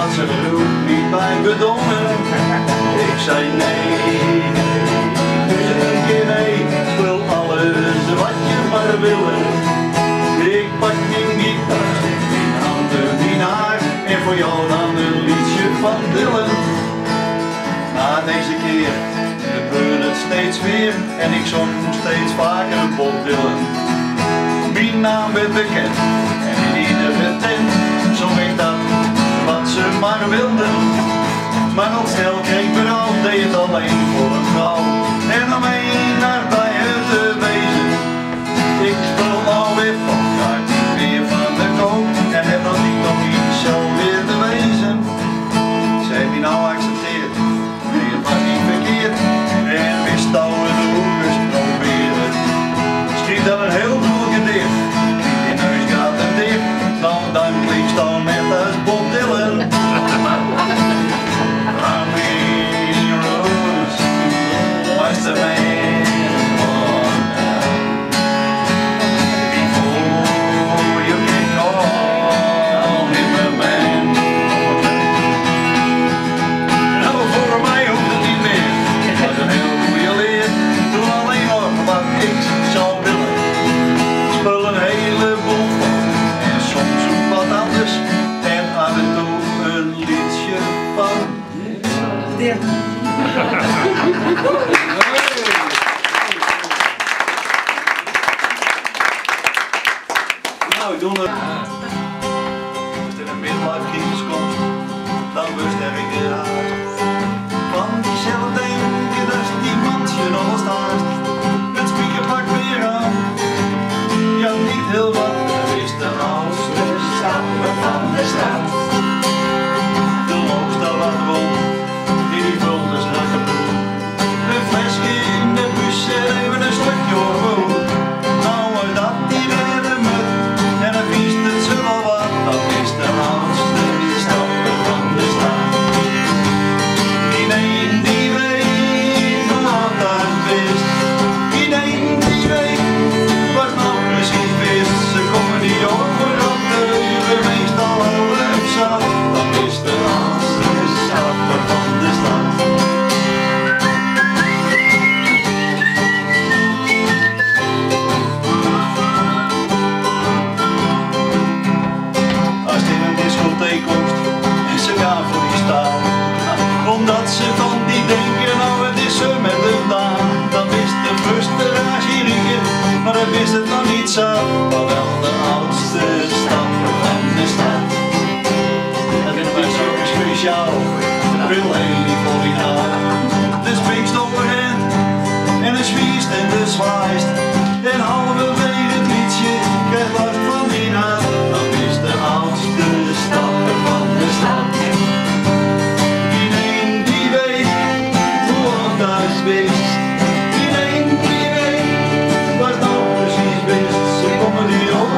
had zijn groep niet bij gedongen. Ik zei nee, duizend keer nee, ik wil alles wat je maar wil. Ik pak die gitaar, die handen, die haar, en voor jou dan een liedje van Dylan. Maar deze keer gebeurde het steeds weer en ik zong steeds vaker Bob Dylan. Mijn naam werd bekend en in iedere tent zong ik dat wat ze maar wilden. Maar al snel kreeg ik berouw, deed het alleen voor een vrouw en om een naar bij het te wezen. Ik sprong alweer van kaart, niet meer van de koop en heb dat niet nog iets zo weer te wezen. Ze heeft die nou accepteerd, weer was niet verkeerd en weer stouwen de hoekers proberen. Schiet dan een heel doelke dicht, schiet je neus gaat en dicht, dan klinkt dan net als Bob Dylan. The man on earth. Before you can call him a man, nou voor mij hoeft het niet meer. Het was een heel goede leer. Doe alleen maar wat ik zou willen. Spul een heleboel van en soms ook wat anders. En af en toe een liedje van Dylan. Als er een midlife crisis komt, dan bestel ik de raad. Van diezelfde denken, dat is die man je nog wel staat. Het spiekerpak weer aan, ja niet heel wat. Dat is de oudste samen van de straat. De loopstel wat won, in die vulde strakke broek. Een flesje in de bus en even een stukje hoor. Is het nog niet zo, maar wel de oudste stappen van de stad. Dat is best wel speciaal, de bril heel die voor die haar. De springst overheen, en de zwiest en de zwaist. En halverwege het liedje, krijgt last van die naam. Dat is de oudste stappen van de stad. Iedereen die weet, hoe lang dat is. Who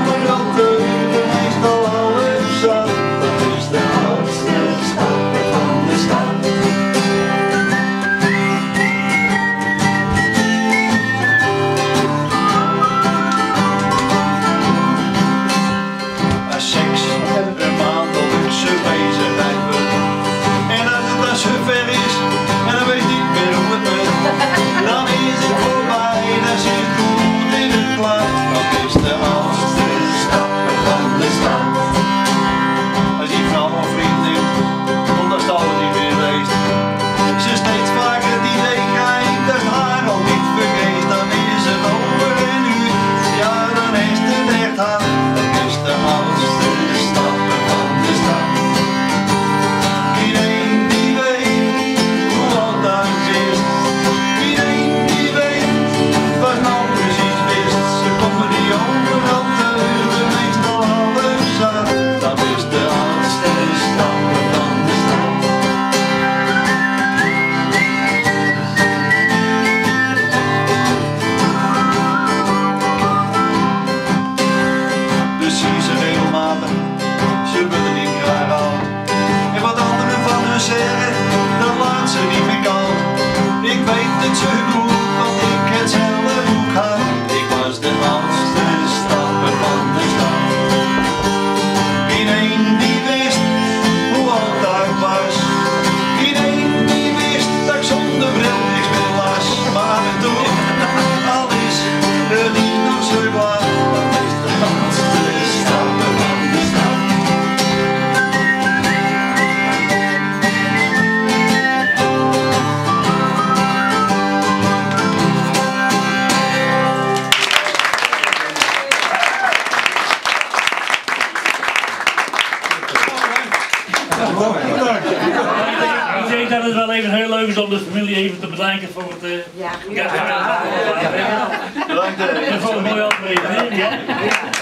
Ik denk dat het wel even heel leuk is om de familie even te bedanken voor het... Ja, bedankt. Voor het mooie aflevering.